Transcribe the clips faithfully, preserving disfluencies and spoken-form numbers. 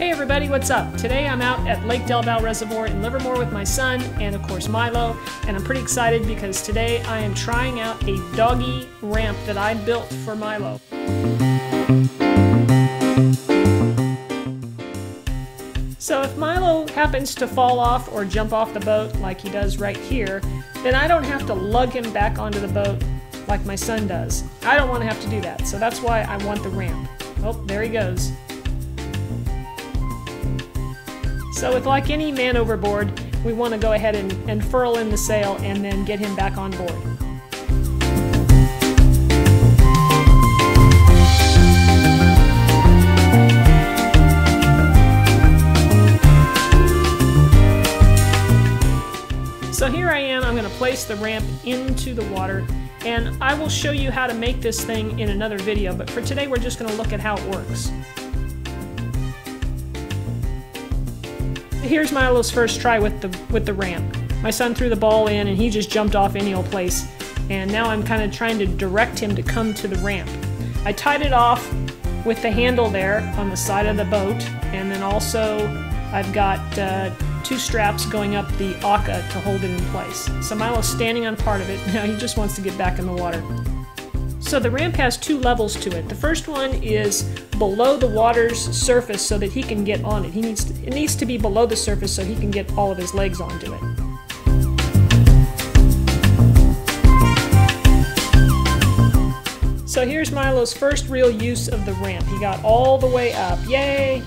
Hey everybody, what's up? Today I'm out at Lake Del Valle Reservoir in Livermore with my son and of course Milo, and I'm pretty excited because today I am trying out a doggy ramp that I built for Milo. So if Milo happens to fall off or jump off the boat like he does right here, then I don't have to lug him back onto the boat like my son does. I don't want to have to do that, so that's why I want the ramp. Oh, there he goes. So with like any man overboard, we want to go ahead and, and furl in the sail and then get him back on board. So here I am, I'm going to place the ramp into the water, and I will show you how to make this thing in another video, but for today we're just going to look at how it works. Here's Milo's first try with the with the ramp. My son threw the ball in and he just jumped off any old place, and now I'm kind of trying to direct him to come to the ramp. I tied it off with the handle there on the side of the boat, and then also I've got uh, two straps going up the aka to hold it in place. So Milo's standing on part of it. Now he just wants to get back in the water. So the ramp has two levels to it. The first one is below the water's surface so that he can get on it. He needs to, it needs to be below the surface so he can get all of his legs onto it. So here's Milo's first real use of the ramp. He got all the way up. Yay!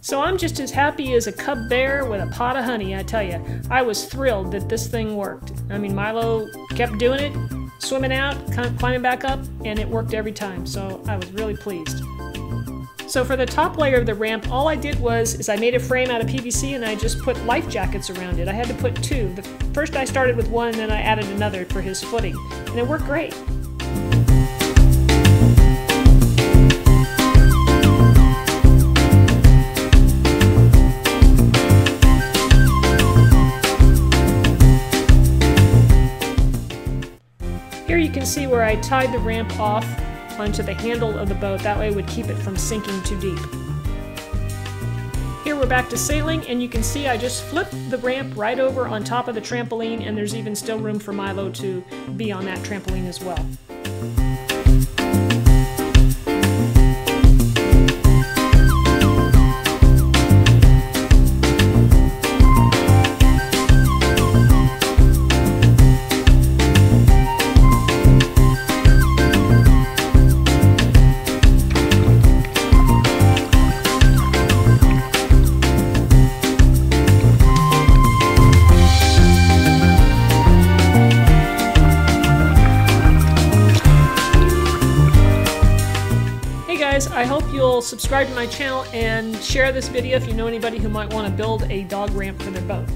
So I'm just as happy as a cub bear with a pot of honey, I tell you. I was thrilled that this thing worked. I mean, Milo kept doing it, swimming out, climbing back up, and it worked every time, so I was really pleased. So for the top layer of the ramp, all I did was is I made a frame out of P V C and I just put life jackets around it. I had to put two. The first I started with one and then I added another for his footing, and it worked great. Here you can see where I tied the ramp off onto the handle of the boat. That way it would keep it from sinking too deep. Here we're back to sailing, and you can see I just flipped the ramp right over on top of the trampoline, and there's even still room for Milo to be on that trampoline as well. I hope you'll subscribe to my channel and share this video if you know anybody who might want to build a dog ramp for their boat.